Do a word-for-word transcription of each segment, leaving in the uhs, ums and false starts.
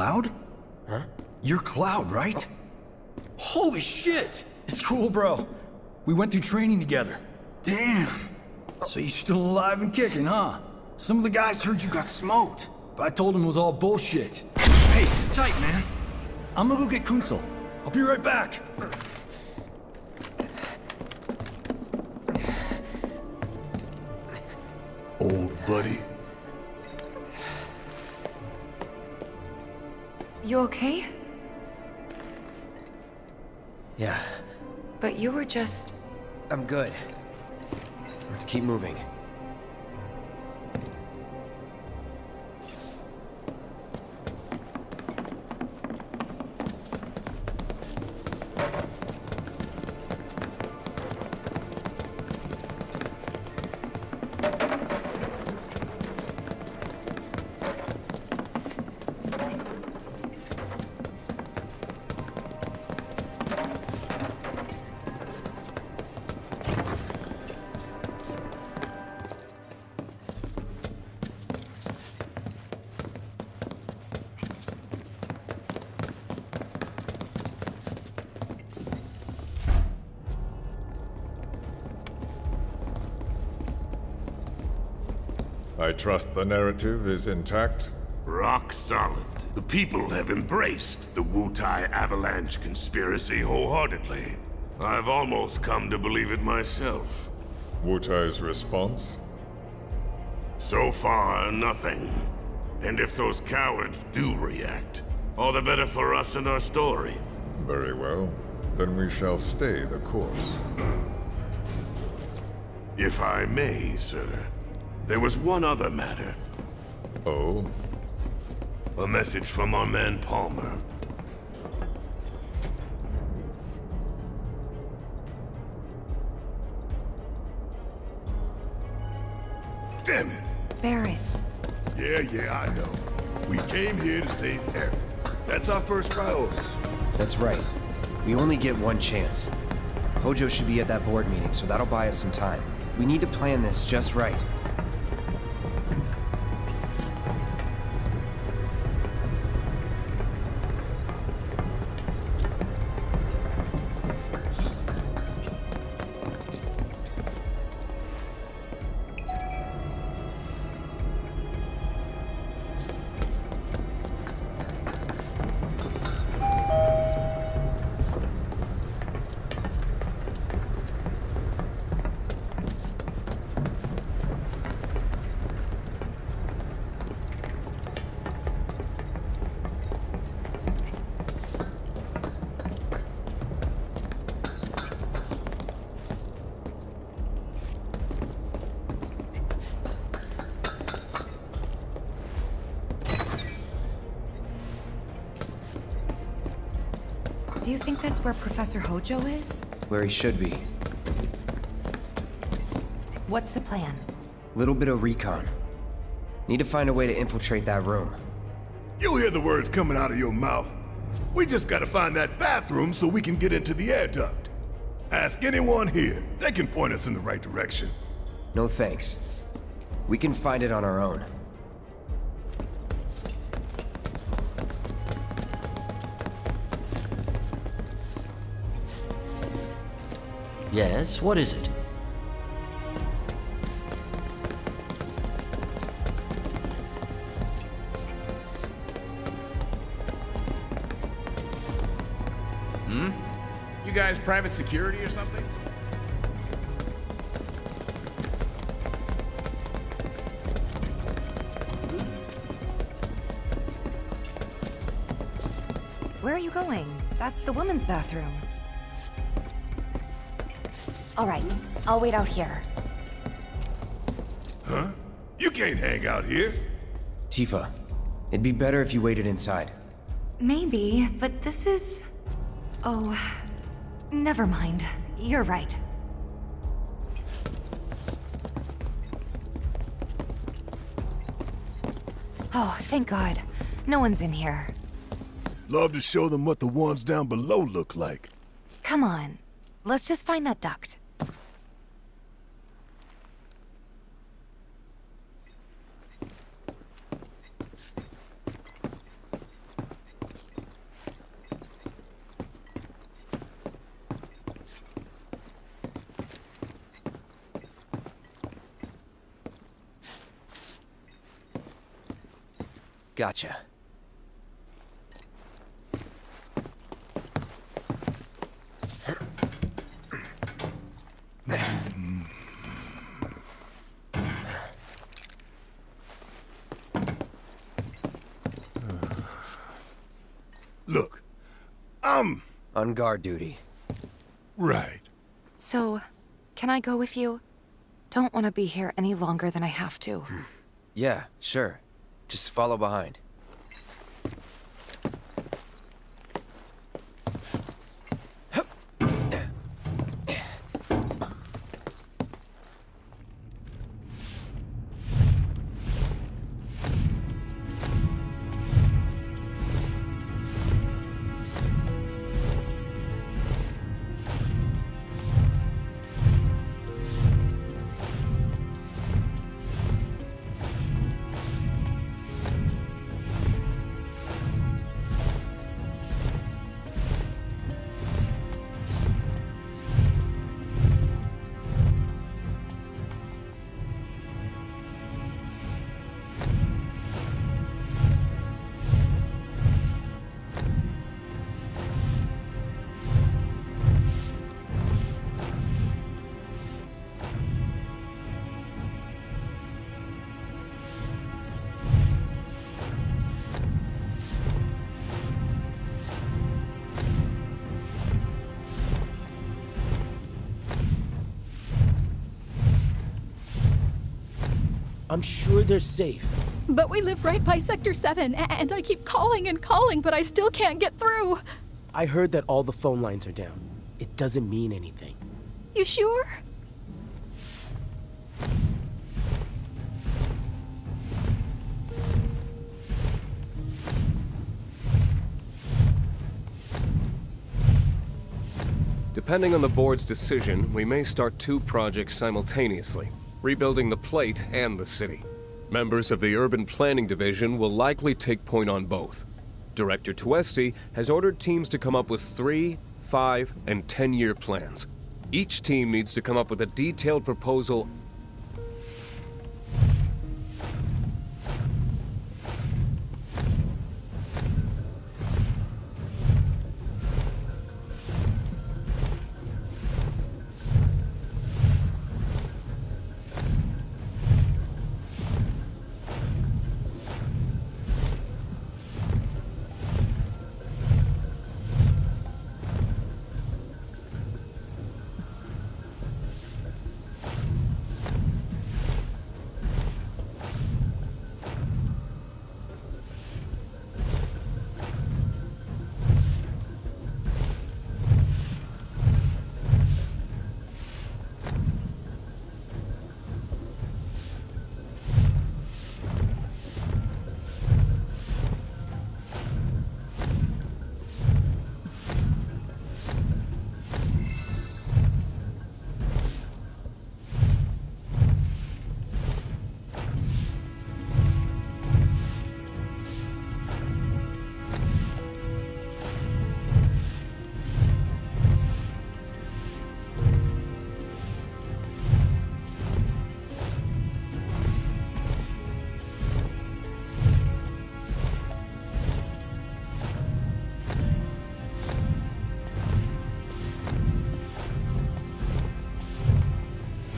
Cloud? Huh? You're Cloud, right? Oh. Holy shit! It's cool, bro. We went through training together. Damn. So you're still alive and kicking, huh? Some of the guys heard you got smoked, but I told them it was all bullshit. Hey, sit tight, man. I'm gonna go get Kunzel. I'll be right back. Old buddy. You okay? Yeah. But you were just... I'm good. Let's keep moving. I trust the narrative is intact? Rock solid. The people have embraced the Wutai Avalanche conspiracy wholeheartedly. I've almost come to believe it myself. Wutai's response? So far, nothing. And if those cowards do react, all the better for us and our story. Very well. Then we shall stay the course. If I may, sir. There was one other matter. Oh? A message from our man Palmer. Damn it! Barrett. Yeah, yeah, I know. We came here to save Aerith. That's our first priority. That's right. We only get one chance. Hojo should be at that board meeting, so that'll buy us some time. We need to plan this just right. Do you think that's where Professor Hojo is? Where he should be. What's the plan? Little bit of recon. Need to find a way to infiltrate that room. You hear the words coming out of your mouth. We just gotta find that bathroom so we can get into the air duct. Ask anyone here. They can point us in the right direction. No thanks. We can find it on our own. Yes, what is it? Hmm? You guys private security or something? Where are you going? That's the women's bathroom. All right, I'll wait out here. Huh? You can't hang out here. Tifa, it'd be better if you waited inside. Maybe, but this is... Oh, never mind. You're right. Oh, thank God. No one's in here. Love to show them what the ones down below look like. Come on. Let's just find that duct. Gotcha. Look, I'm... on guard duty. Right. So, can I go with you? Don't want to be here any longer than I have to. Yeah, sure. Just follow behind. I'm sure they're safe. But we live right by Sector seven, and I keep calling and calling, but I still can't get through. I heard that all the phone lines are down. It doesn't mean anything. You sure? Depending on the board's decision, we may start two projects simultaneously. Rebuilding the plate and the city. Members of the Urban Planning Division will likely take point on both. Director Tuesti has ordered teams to come up with three, five, and ten-year plans. Each team needs to come up with a detailed proposal.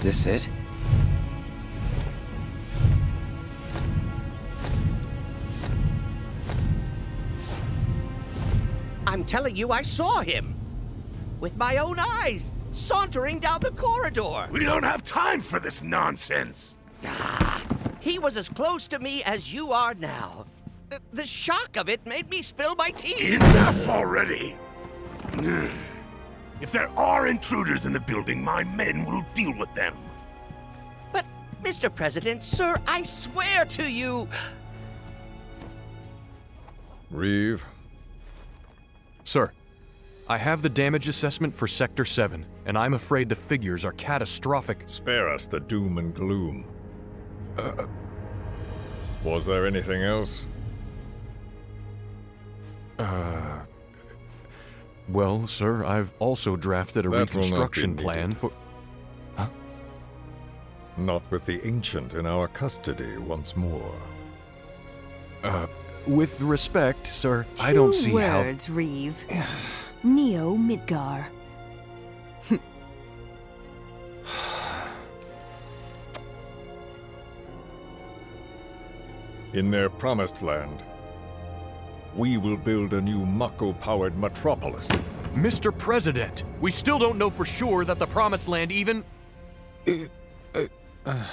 This it? I'm telling you, I saw him! With my own eyes, sauntering down the corridor! We don't have time for this nonsense! Ah, he was as close to me as you are now. The, the shock of it made me spill my tea! Enough already! If there are intruders in the building, my men will deal with them. But, Mister President, sir, I swear to you... Reeve. Sir, I have the damage assessment for Sector seven, and I'm afraid the figures are catastrophic. Spare us the doom and gloom. Uh, Was there anything else? Uh... Well, sir, I've also drafted a that reconstruction plan for... Huh? Not with the Ancient in our custody once more. Uh, With respect, sir, Two I don't see words, how- Two words, Reeve. Neo Midgar. In their Promised Land, we will build a new Mako-powered metropolis. Mister President, we still don't know for sure that the Promised Land even... Uh, uh, uh.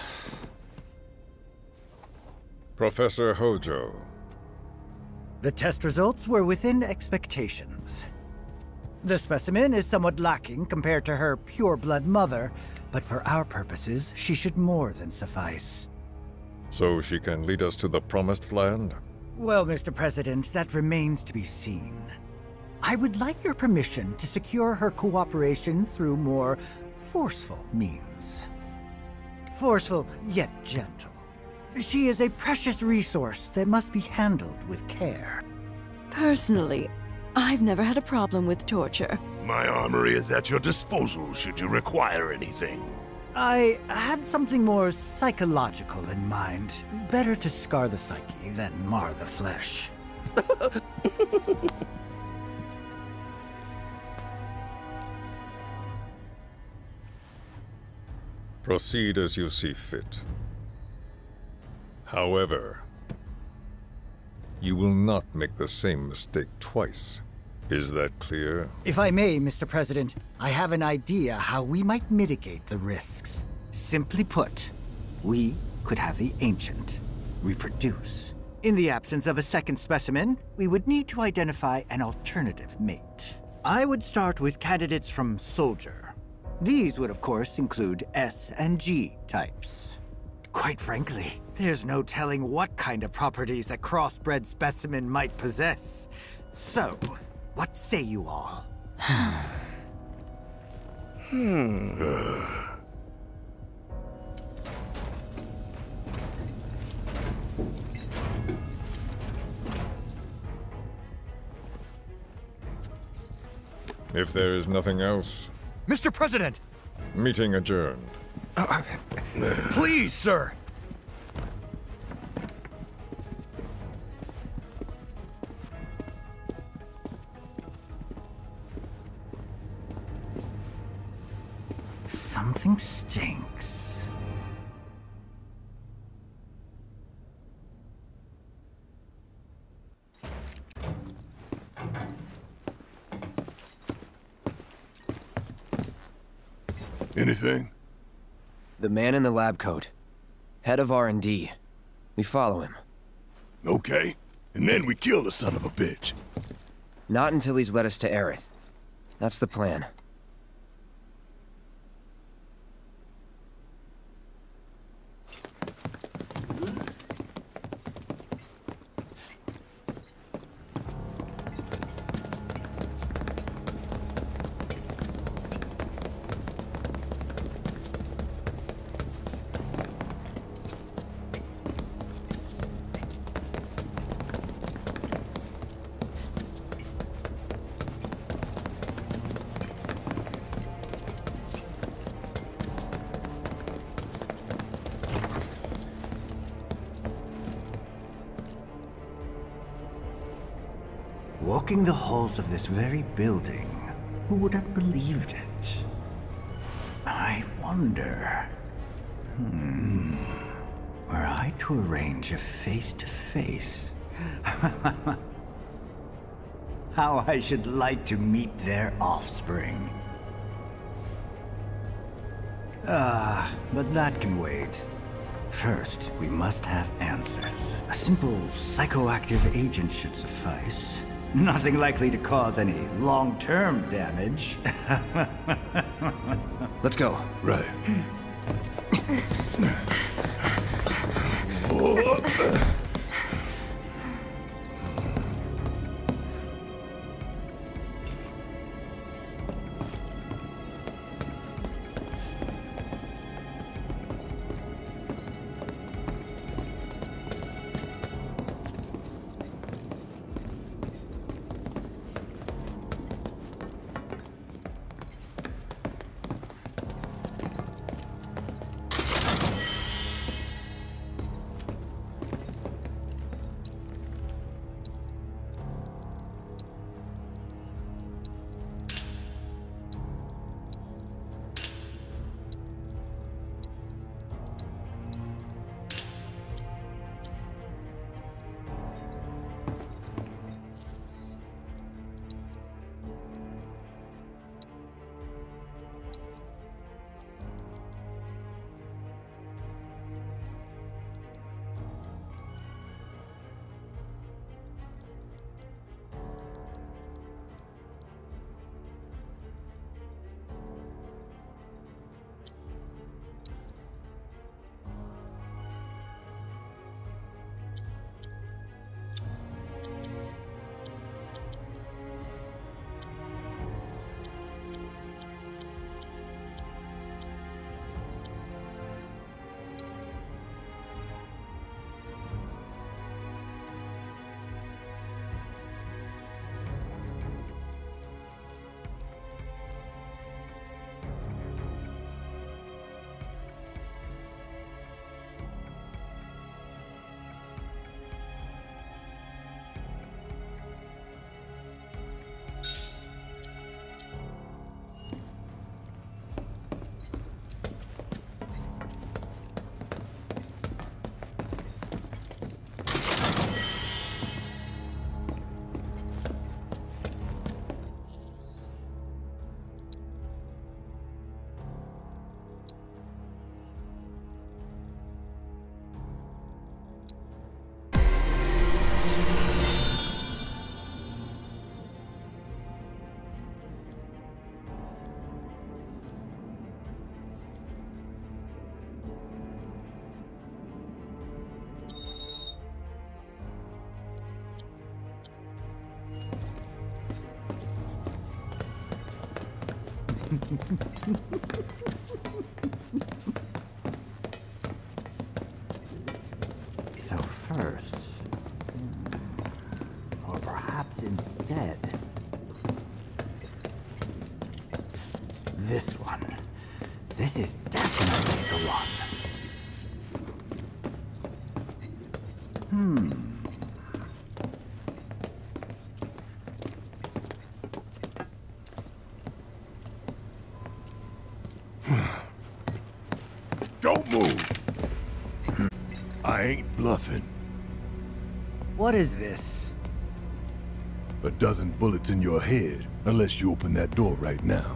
Professor Hojo. The test results were within expectations. The specimen is somewhat lacking compared to her pure-blood mother, but for our purposes, she should more than suffice. So she can lead us to the Promised Land? Well, Mister President, that remains to be seen. I would like your permission to secure her cooperation through more forceful means. Forceful, yet gentle. She is a precious resource that must be handled with care. Personally, I've never had a problem with torture. My armory is at your disposal should you require anything. I had something more psychological in mind. Better to scar the psyche than mar the flesh. Proceed as you see fit. However, you will not make the same mistake twice. Is that clear? If I may, Mister President, I have an idea how we might mitigate the risks. Simply put, we could have the ancient reproduce. In the absence of a second specimen, we would need to identify an alternative mate. I would start with candidates from Soldier. These would, of course, include S and G types. Quite frankly, there's no telling what kind of properties a crossbred specimen might possess. So, what say you all? hmm. If there is nothing else... Mister President! Meeting adjourned. Uh, please, sir! Something stinks. Anything? The man in the lab coat. Head of R and D. We follow him. Okay. And then we kill the son of a bitch. Not until he's led us to Aerith. That's the plan. Walking the halls of this very building, who would have believed it? I wonder... Hmm... Were I to arrange a face-to-face... -face. How I should like to meet their offspring. Ah, but that can wait. First, we must have answers. A simple psychoactive agent should suffice. Nothing likely to cause any long-term damage. Let's go. Right. So first, or perhaps instead, this one. This is definitely the one. What is this? A dozen bullets in your head, unless you open that door right now.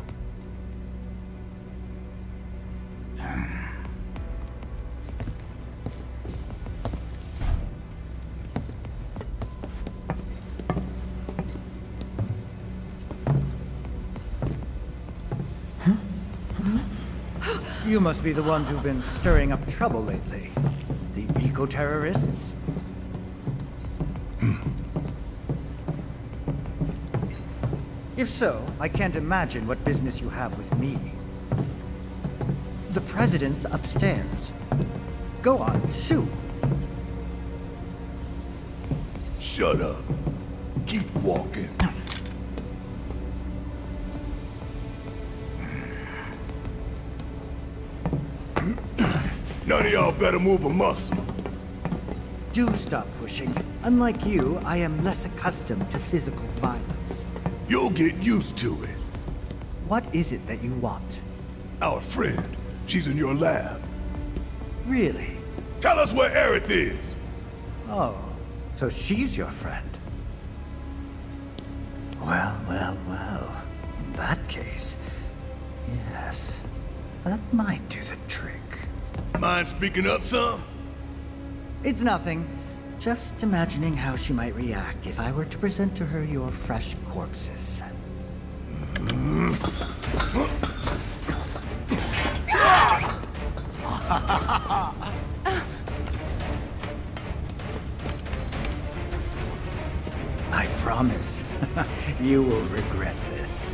You must be the ones who've been stirring up trouble lately. The eco-terrorists? If so, I can't imagine what business you have with me. The president's upstairs. Go on, shoot! Shut up. Keep walking. None of y'all better move a muscle. Do stop pushing. Unlike you, I am less accustomed to physical violence. You'll get used to it. What is it that you want? Our friend. She's in your lab. Really? Tell us where Aerith is! Oh, so she's your friend. Well, well, well. In that case, yes. That might do the trick. Mind speaking up some? It's nothing. Just imagining how she might react if I were to present to her your fresh corpses. I promise, you will regret this.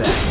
It's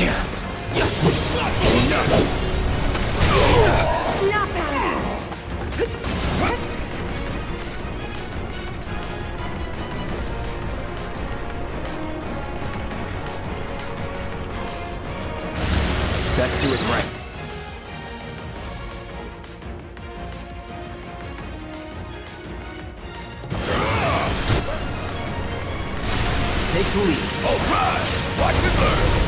Let's do it right. Take the lead. All right! Watch it burn!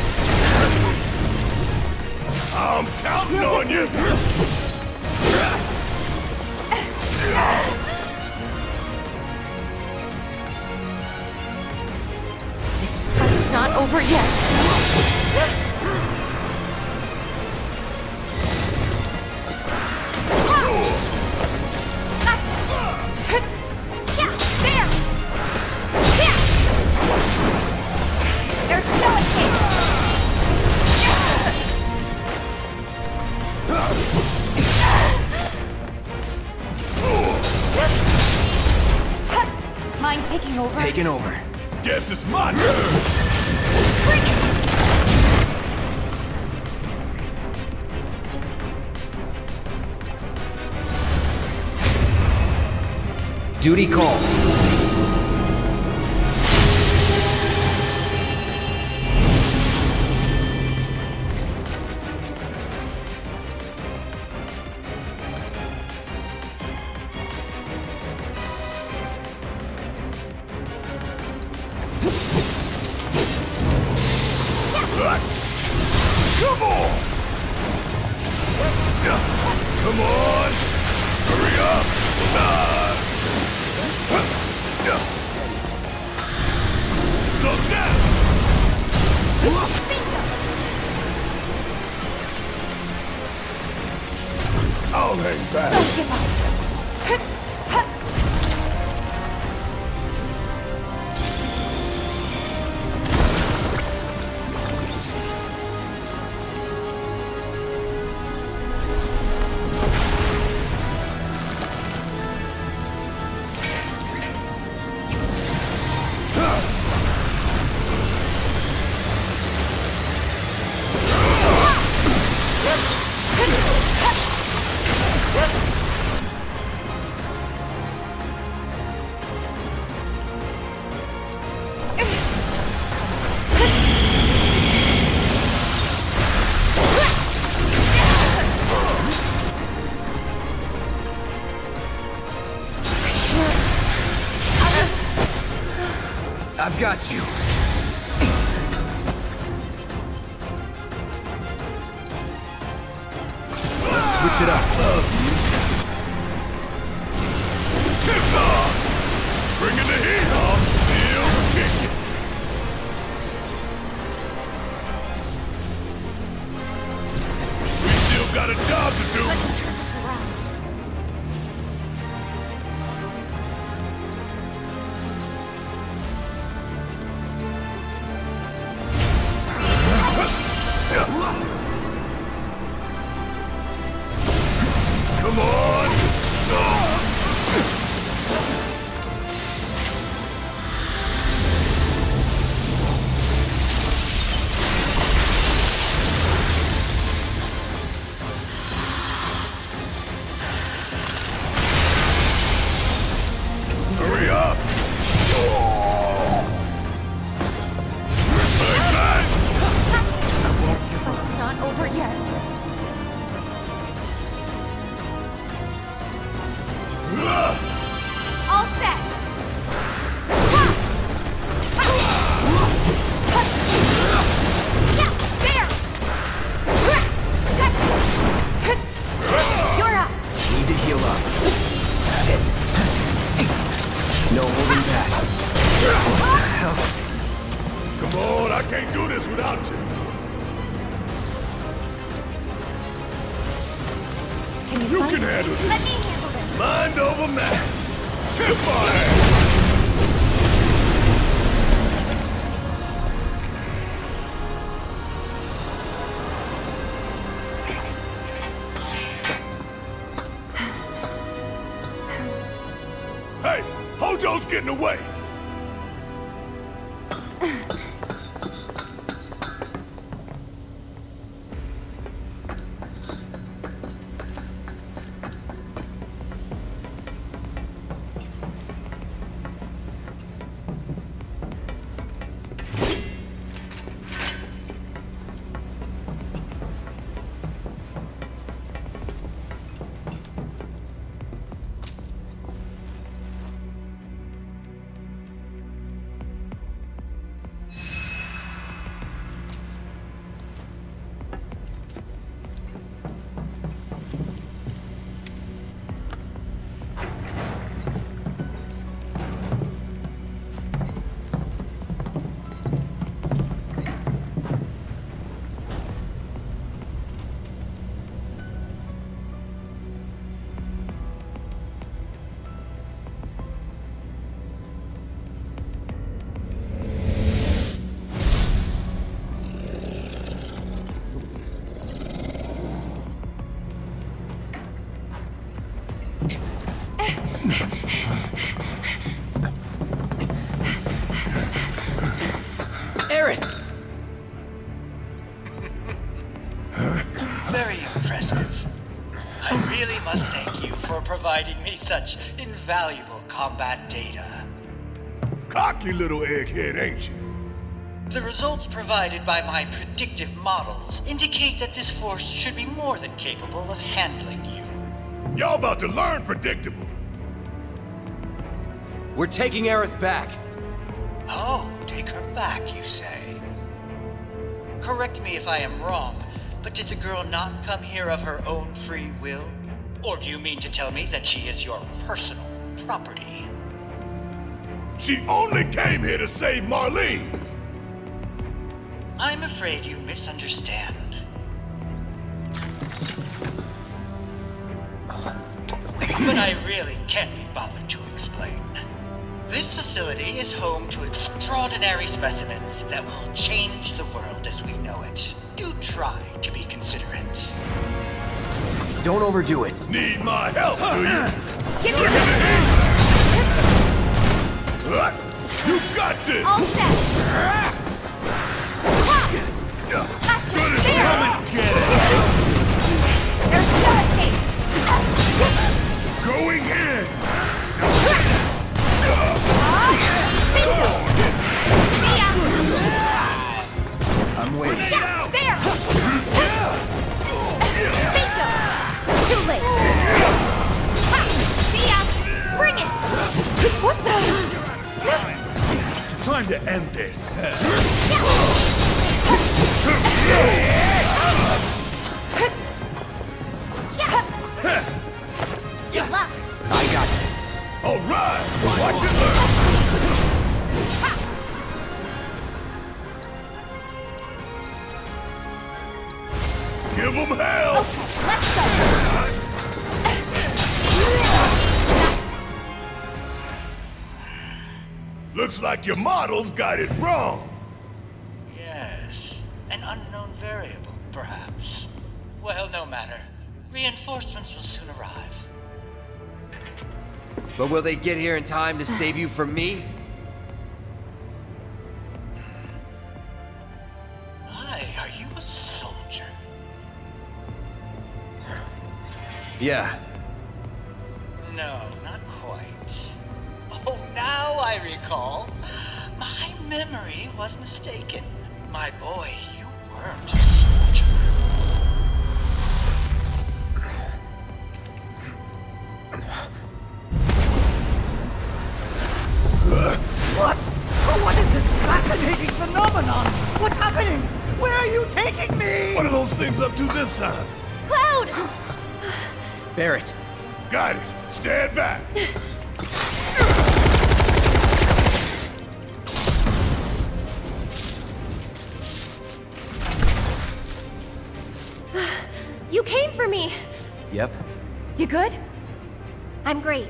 I'm counting on you! This fight's not over yet! Taken over. Guess it's my turn. Duty calls. Got you. Switch it up. Bring in the heat. I'm still kicking. We still got a job to do. Let's turn this around. Hojo's getting away. providing me such invaluable combat data. Cocky little egghead, ain't you? The results provided by my predictive models indicate that this force should be more than capable of handling you. Y'all about to learn predictable. We're taking Aerith back. Oh, take her back, you say? Correct me if I am wrong, but did the girl not come here of her own free will? Or do you mean to tell me that she is your personal property? She only came here to save Marlene! I'm afraid you misunderstand. But I really can't be bothered to explain. This facility is home to extraordinary specimens that will change the world as we know it. Do try to be considerate. Don't overdo it. Need my help, do you? Give me that! You got this! All set! Gotcha! Come and get it! There's no escape! Going in! Oh, I'm waiting. Yeah, there! Bingo! Too late! Ha! See ya! Bring it! What the? Time to end this. Yeah. Good luck. I got this. All right. Watch it learn. Give them hell. Okay, let's go. Looks like your models got it wrong. An unknown variable, perhaps. Well, no matter. Reinforcements will soon arrive. But will they get here in time to save you from me? My, are you a soldier? Yeah. No, not quite. Oh, now I recall. My memory was mistaken. My boy, you weren't a soldier. What? What is this fascinating phenomenon? What's happening? Where are you taking me? What are those things up to this time? Cloud! Barrett. Got it. Stand back. You came for me! Yep. You good? I'm great.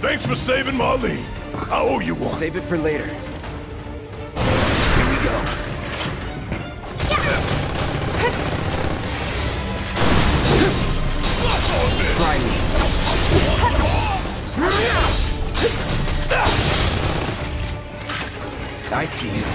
Thanks for saving Marlene. I owe you one. Save it for later. Here we go. Yeah. Try me. I see you.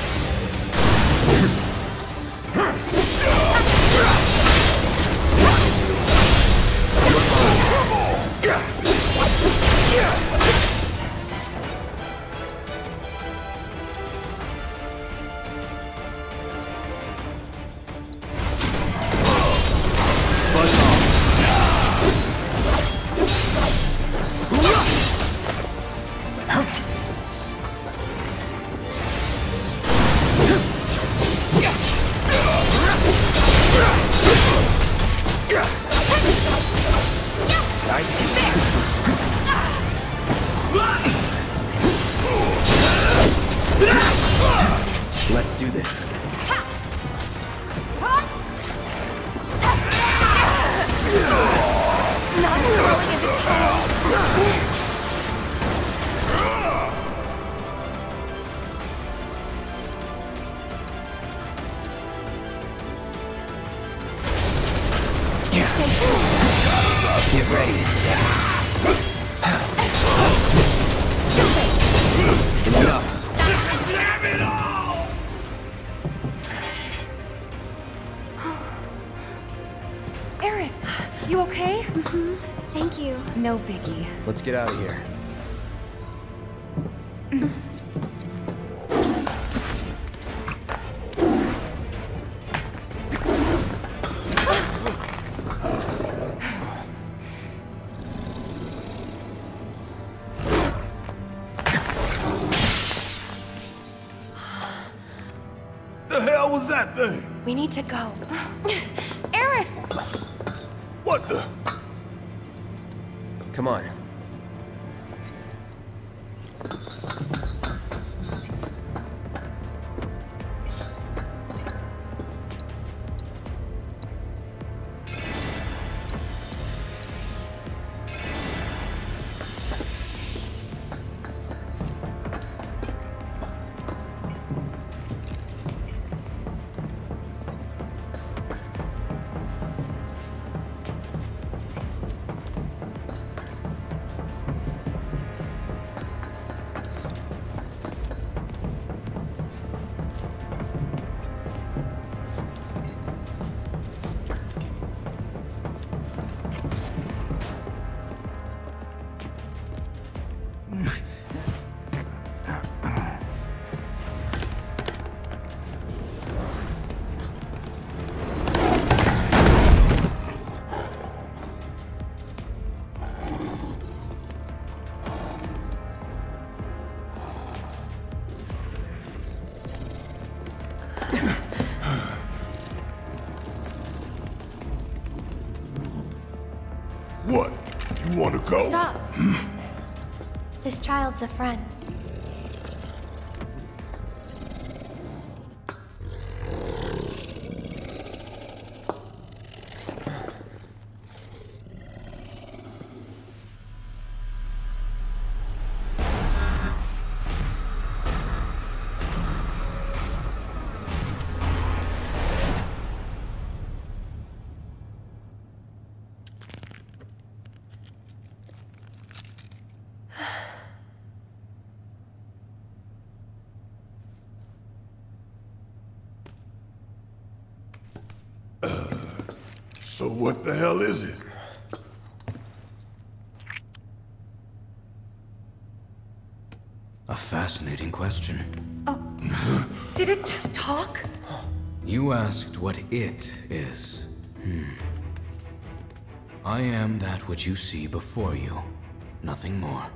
Let's get out of here. The hell was that thing? We need to go. Aerith! What the? Come on. Want to go? Stop. This child's a friend. So what the hell is it? A fascinating question. Oh, did it just talk? You asked what it is. Hmm. I am that which you see before you, nothing more.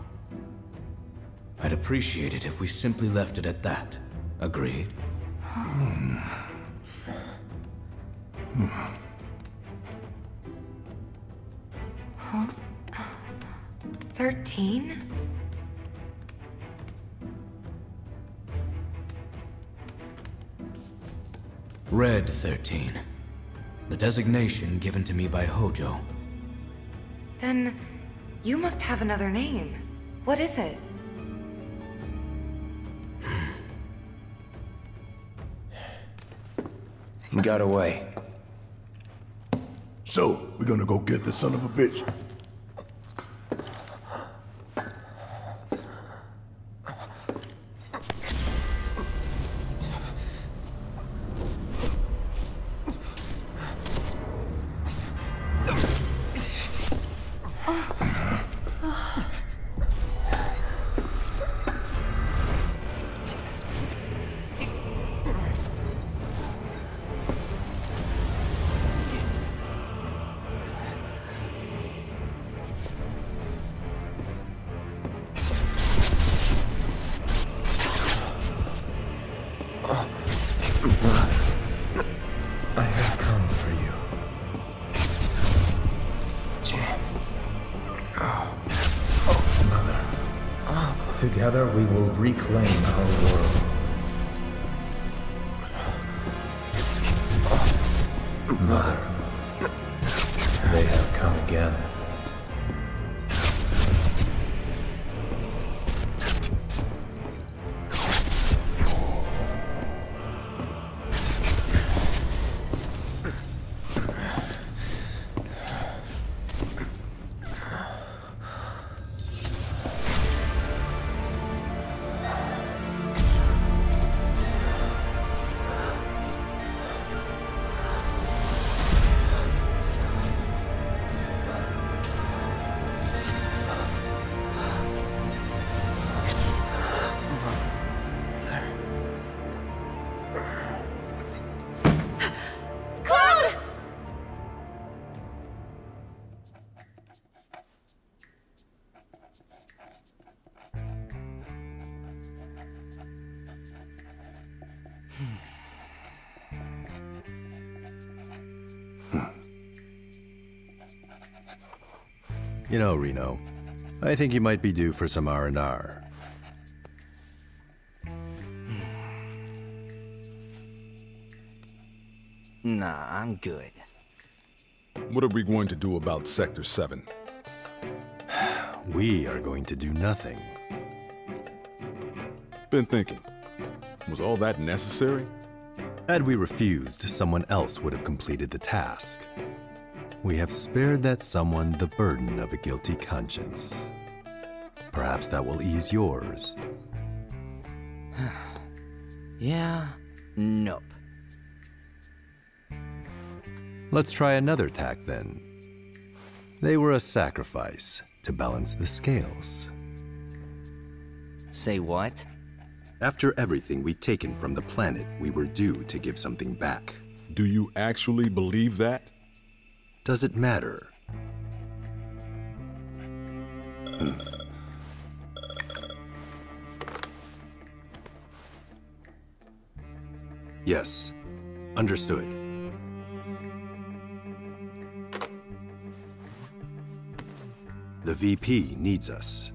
I'd appreciate it if we simply left it at that. Agreed? Hmm. Hmm. thirteen? Red thirteen. The designation given to me by Hojo. Then, you must have another name. What is it? He got away. So, we're gonna go get the son of a bitch. Together we will reclaim our world. Mother, they have come again. You know, Reno, I think you might be due for some R and R. Nah, I'm good. What are we going to do about Sector seven? We are going to do nothing. Been thinking. Was all that necessary? Had we refused, someone else would have completed the task. We have spared that someone the burden of a guilty conscience. Perhaps that will ease yours. Yeah, nope. Let's try another tack then. They were a sacrifice to balance the scales. Say what? After everything we'd taken from the planet, we were due to give something back. Do you actually believe that? Does it matter? Yes. Understood. The V P needs us.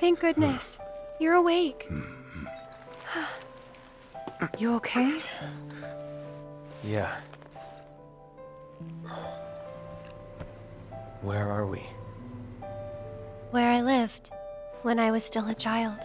Thank goodness. You're awake. You okay? Yeah. Where are we? Where I lived when I was still a child.